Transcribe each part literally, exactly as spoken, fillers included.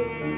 Thank you.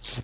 Files.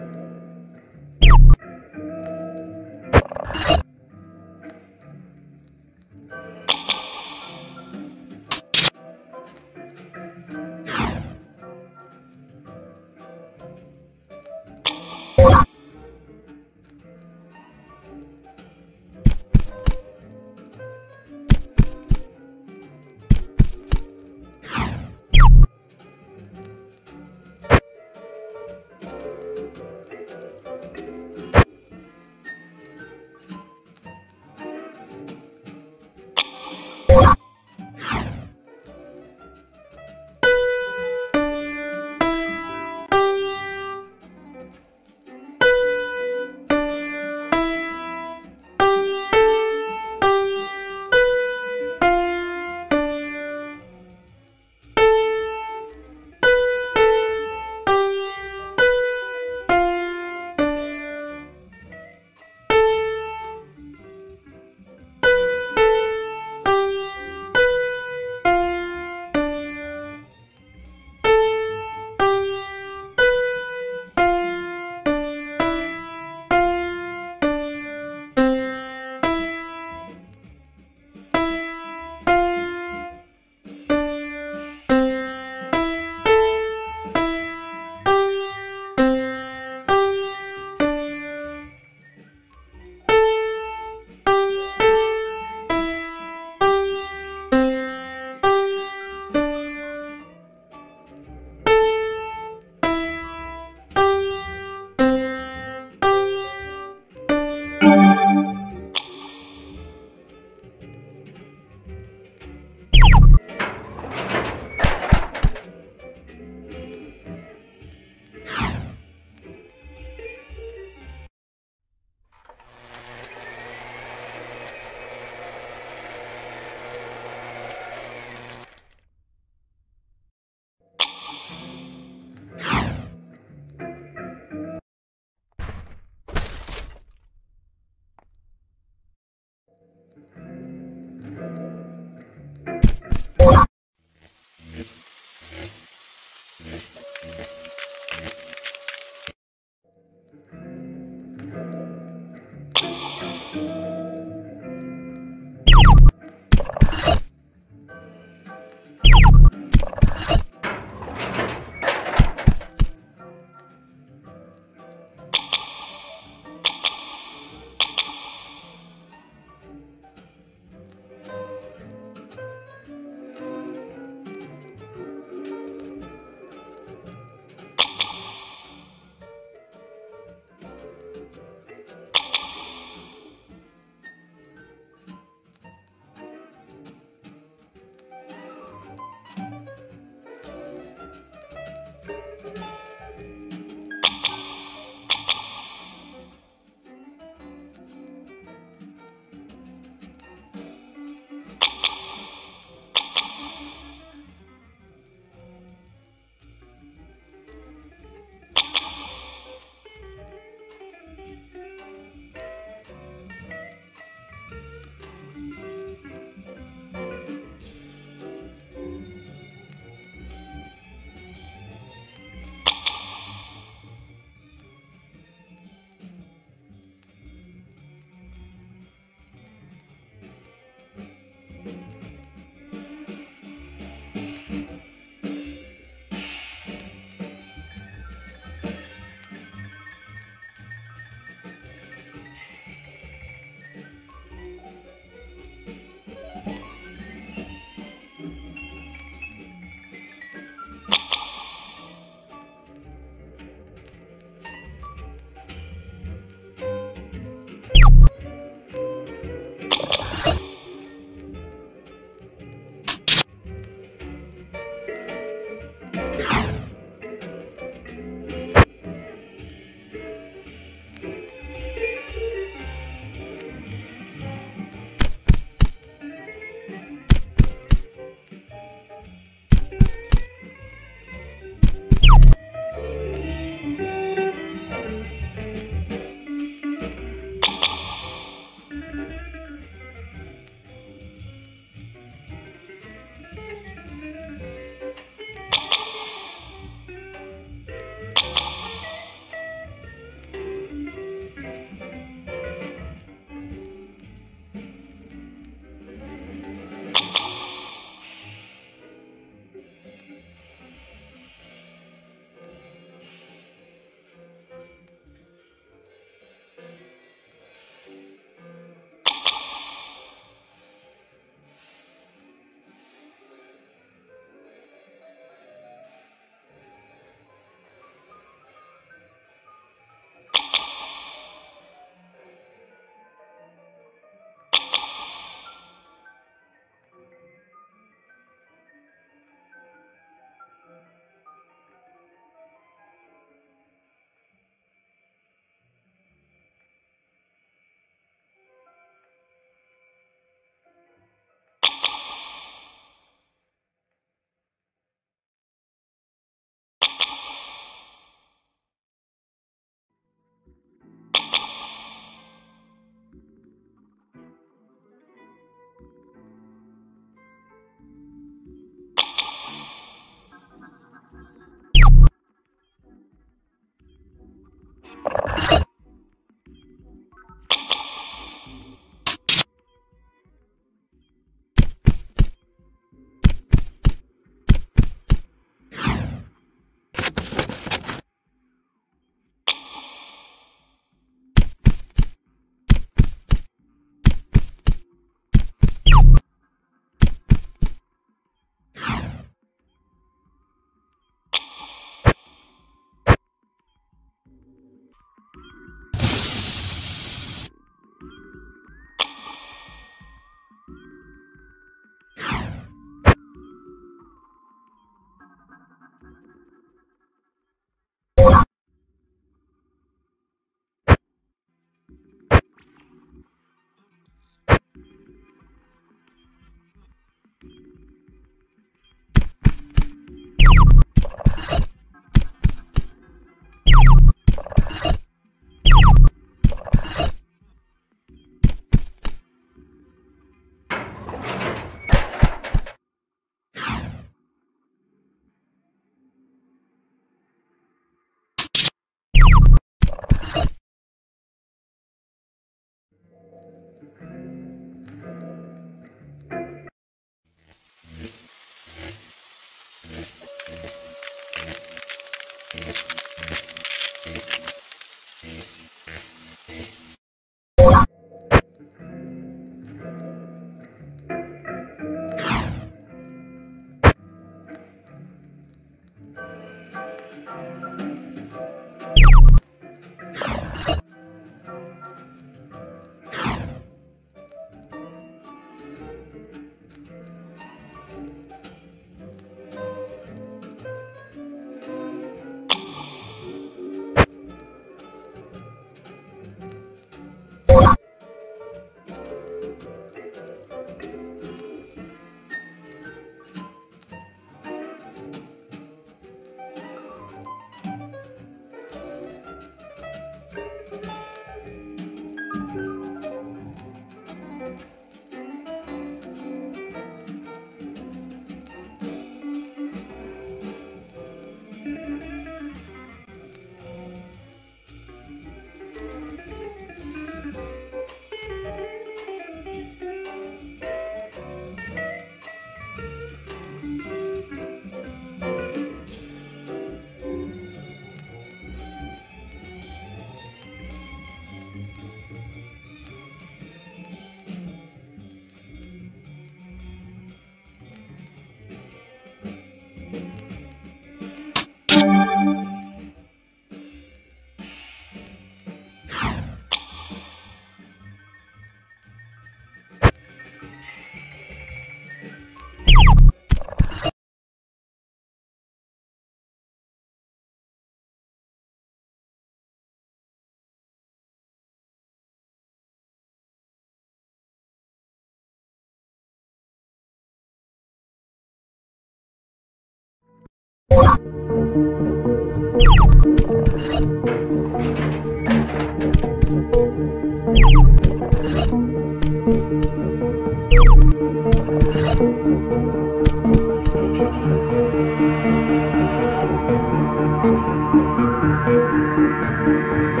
Thank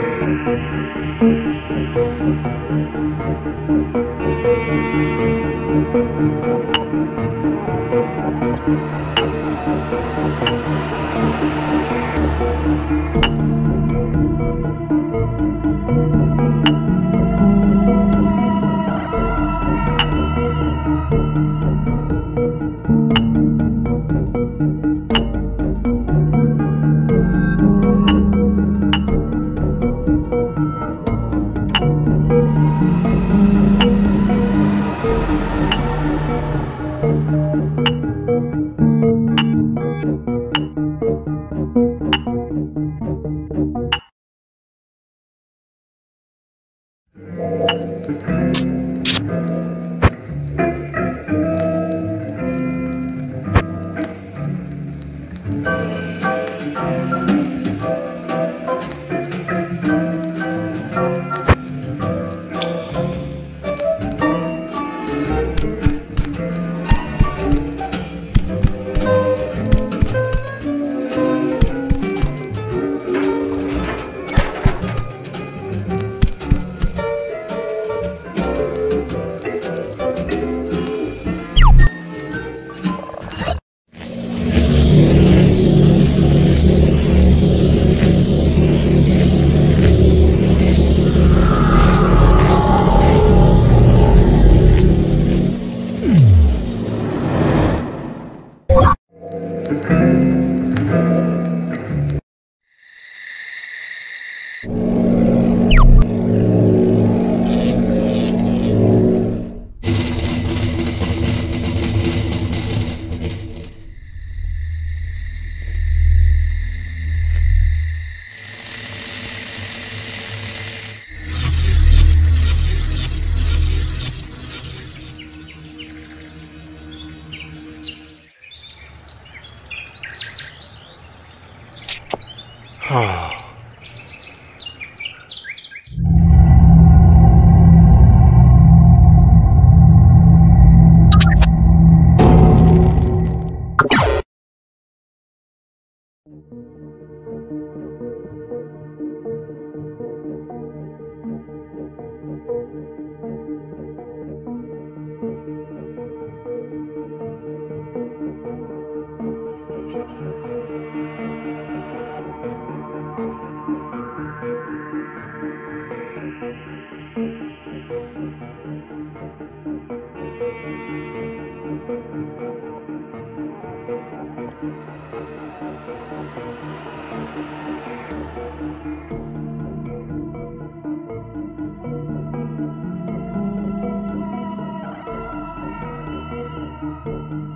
you.